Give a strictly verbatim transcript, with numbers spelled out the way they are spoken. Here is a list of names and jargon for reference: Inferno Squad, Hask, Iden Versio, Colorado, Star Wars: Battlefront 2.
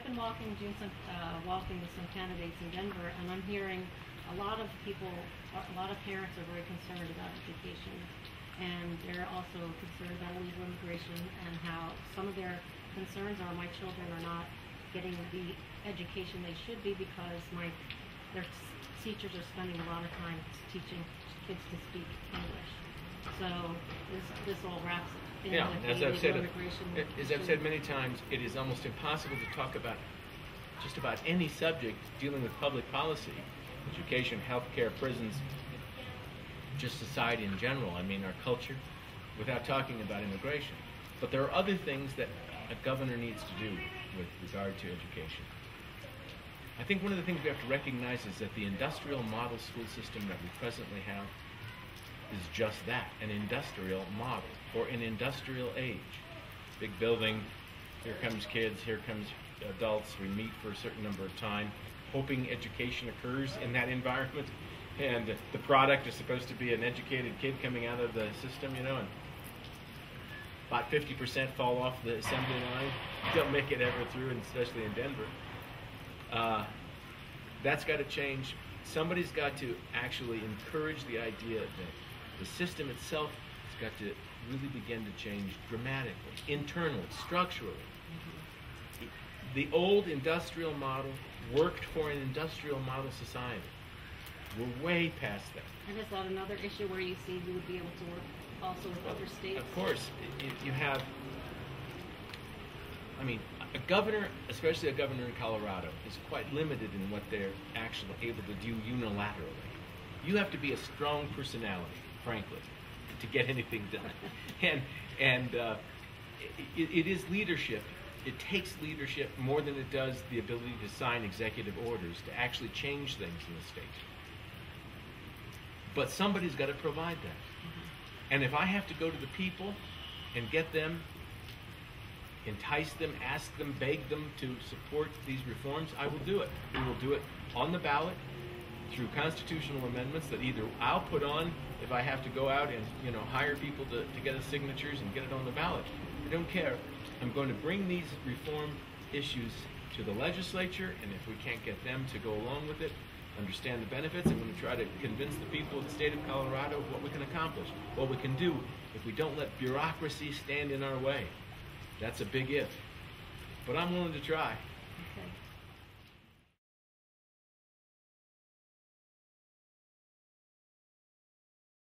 I've been walking, doing some, uh, walking with some candidates in Denver, and I'm hearing a lot of people, a lot of parents are very concerned about education, and they're also concerned about illegal immigration and how some of their concerns are my children are not getting the education they should be because my their teachers are spending a lot of time teaching kids to speak English. So this this all wraps up. Yeah, as I've said, as I've said many times, it is almost impossible to talk about just about any subject dealing with public policy, education, healthcare, prisons, just society in general. I mean, our culture, without talking about immigration. But there are other things that a governor needs to do with regard to education. I think one of the things we have to recognize is that the industrial model school system that we presently have is just that, an industrial model, or an industrial age. Big building, here comes kids, here comes adults, we meet for a certain number of time, hoping education occurs in that environment, and the product is supposed to be an educated kid coming out of the system, you know, and about fifty percent fall off the assembly line, don't make it ever through, and especially in Denver. Uh, that's got to change. Somebody's got to actually encourage the idea that the system itself has got to really begin to change dramatically, internally, structurally. Mm-hmm. The old industrial model worked for an industrial model society. We're way past that. And is that another issue where you see you would be able to work also with other states? Of course. You have, I mean, a governor, especially a governor in Colorado, is quite limited in what they're actually able to do unilaterally. You have to be a strong personality, frankly, to get anything done. And, and uh, it, it is leadership. It takes leadership more than it does the ability to sign executive orders to actually change things in the state. But somebody's got to provide that. Mm-hmm. And if I have to go to the people and get them, entice them, ask them, beg them to support these reforms, I will do it. We will do it on the ballot, through constitutional amendments that either I'll put on if I have to go out and, you know, hire people to, to get us signatures and get it on the ballot. I don't care. I'm going to bring these reform issues to the legislature, and if we can't get them to go along with it, understand the benefits, I'm going to try to convince the people of the state of Colorado of what we can accomplish, what we can do if we don't let bureaucracy stand in our way. That's a big if. But I'm willing to try.